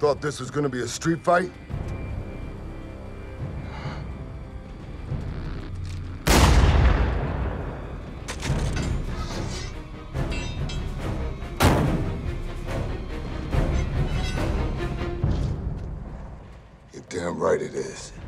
Thought this was gonna be a street fight? You're damn right it is.